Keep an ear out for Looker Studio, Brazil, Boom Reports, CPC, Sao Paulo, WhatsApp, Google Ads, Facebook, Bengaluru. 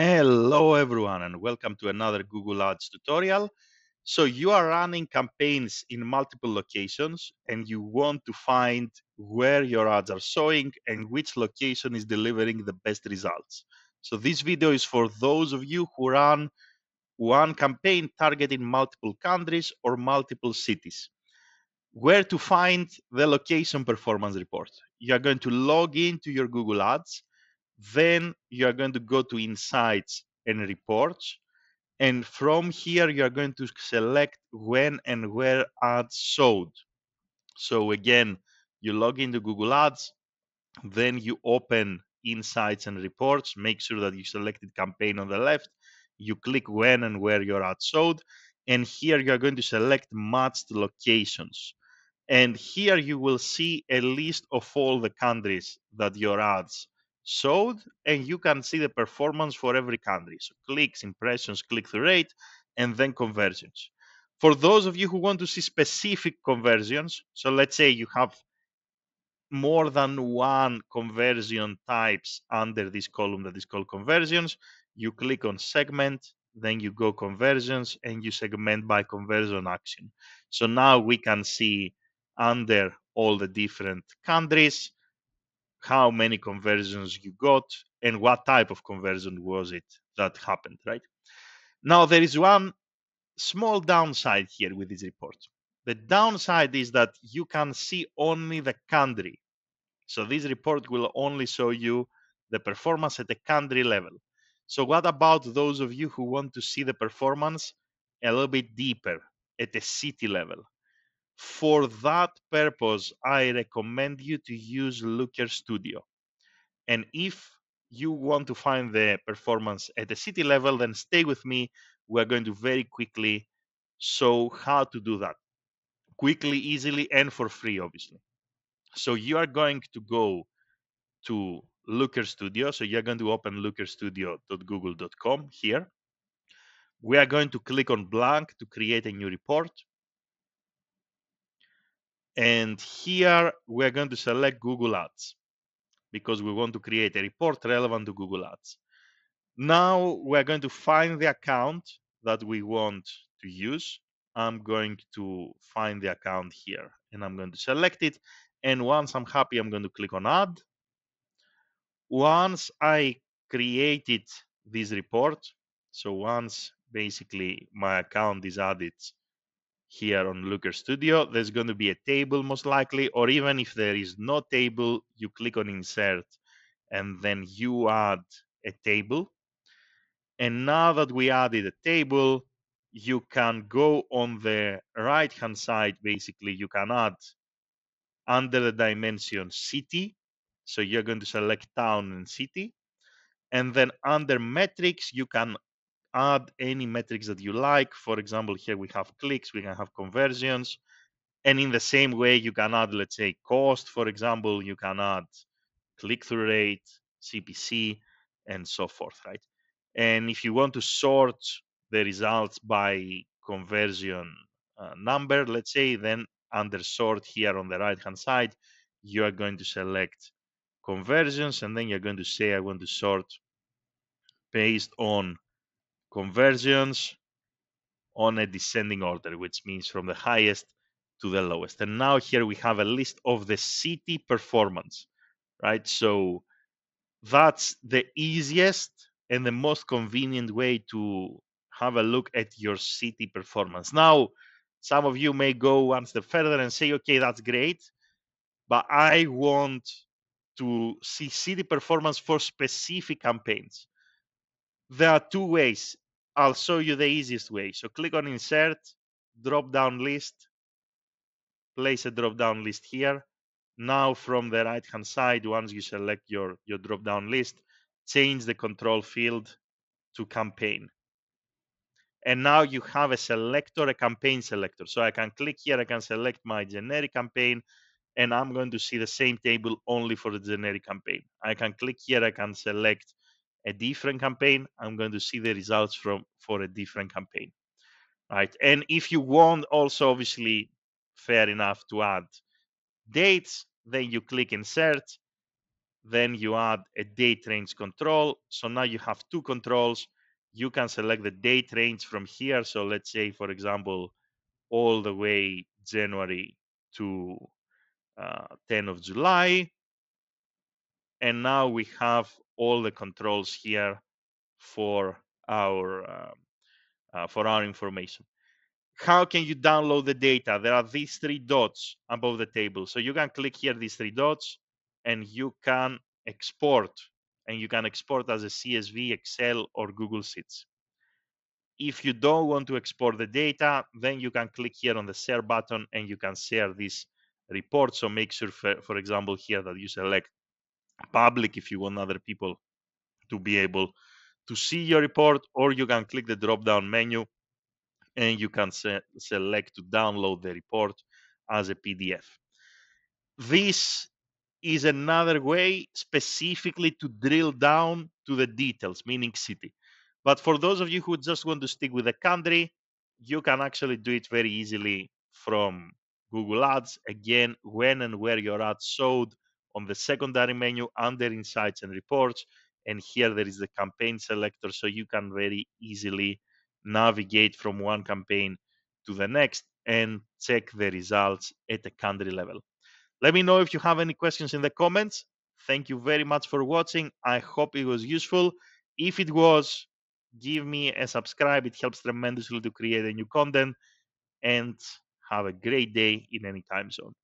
Hello everyone and welcome to another Google Ads tutorial. So you are running campaigns in multiple locations and you want to find where your ads are showing and which location is delivering the best results. So this video is for those of you who run one campaign targeting multiple countries or multiple cities. Where to find the location performance report? You are going to log into your Google Ads. Then you are going to go to Insights and Reports. And from here, you are going to select when and where ads showed. So again, you log into Google Ads, then you open Insights and Reports. Make sure that you selected campaign on the left. You click when and where your ads showed. And here you are going to select matched locations. And here you will see a list of all the countries that your ads showed, and you can see the performance for every country. So clicks, impressions, click-through rate, and then conversions. For those of you who want to see specific conversions, so let's say you have more than one conversion types under this column that is called conversions, you click on segment, then you go conversions, and you segment by conversion action. So now we can see under all the different countries how many conversions you got and what type of conversion was it that happened, right? Now, there is one small downside here with this report. The downside is that you can see only the country. So this report will only show you the performance at the country level. So what about those of you who want to see the performance a little bit deeper at the city level? For that purpose, I recommend you to use Looker Studio. And if you want to find the performance at the city level, then stay with me. We're going to very quickly show how to do that. Quickly, easily, and for free, obviously. So you are going to go to Looker Studio. So you're going to open lookerstudio.google.com here. We are going to click on blank to create a new report. And here we're going to select Google Ads because we want to create a report relevant to Google Ads. Now we're going to find the account that we want to use. I'm going to find the account here and I'm going to select it. And once I'm happy, I'm going to click on Add. Once I created this report, so once basically my account is added here on Looker Studio, there's going to be a table most likely, or even if there is no table, you click on Insert and then you add a table. And now that we added a table, you can go on the right hand side. Basically, you can add under the dimension city. So you're going to select town and city. And then under metrics, you can add any metrics that you like. For example, here we have clicks, we can have conversions. And in the same way, you can add, let's say, cost, for example, you can add click-through rate, CPC, and so forth, right? And if you want to sort the results by conversion number, let's say, then under sort here on the right-hand side, you are going to select conversions, and then you're going to say, I want to sort based on conversions on a descending order, which means from the highest to the lowest. And now here we have a list of the city performance, right? So that's the easiest and the most convenient way to have a look at your city performance. Now, some of you may go one step further and say, okay, that's great, but I want to see city performance for specific campaigns. There are two ways. I'll show you the easiest way. So click on Insert, drop-down list, place a drop-down list here. Now from the right-hand side, once you select your drop-down list, change the control field to campaign. And now you have a selector, a campaign selector. So I can click here, I can select my generic campaign, and I'm going to see the same table only for the generic campaign. I can click here, I can select a different campaign. I'm going to see the results for a different campaign, right? And if you want also, obviously, fair enough, to add dates, then you click Insert, Then you add a date range control. So now you have two controls. You can select the date range from here. So let's say, for example, all the way January to 10th of July. And now we have all the controls here for our information. How can you download the data? There are these three dots above the table. So you can click here, these three dots, and you can export. And you can export as a CSV, Excel, or Google Sheets. If you don't want to export the data, then you can click here on the share button and you can share this report. So make sure, for example, here that you select public if you want other people to be able to see your report, or you can click the drop-down menu and you can select to download the report as a PDF. This is another way specifically to drill down to the details, meaning city. But for those of you who just want to stick with the country, you can actually do it very easily from Google Ads. Again, when and where your ads showed on the secondary menu under Insights and Reports. And here there is the campaign selector, so you can very easily navigate from one campaign to the next and check the results at the country level. Let me know if you have any questions in the comments. Thank you very much for watching. I hope it was useful. If it was, give me a subscribe. It helps tremendously to create a new content, and have a great day in any time zone.